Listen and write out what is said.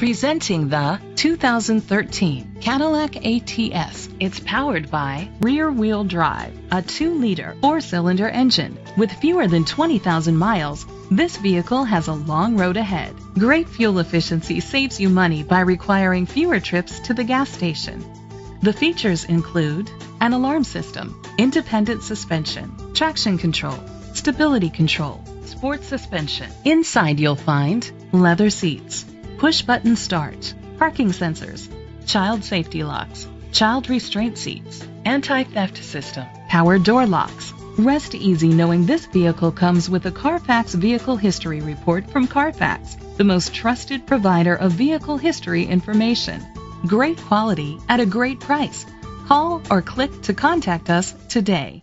Presenting the 2013 Cadillac ATS. It's powered by rear-wheel drive, a 2-liter 4-cylinder engine. With fewer than 20,000 miles, this vehicle has a long road ahead. Great fuel efficiency saves you money by requiring fewer trips to the gas station. The features include an alarm system, independent suspension, traction control, stability control, sports suspension. Inside you'll find leather seats, push-button start, parking sensors, child safety locks, child restraint seats, anti-theft system, power door locks. Rest easy knowing this vehicle comes with a Carfax Vehicle History Report from Carfax, the most trusted provider of vehicle history information. Great quality at a great price. Call or click to contact us today.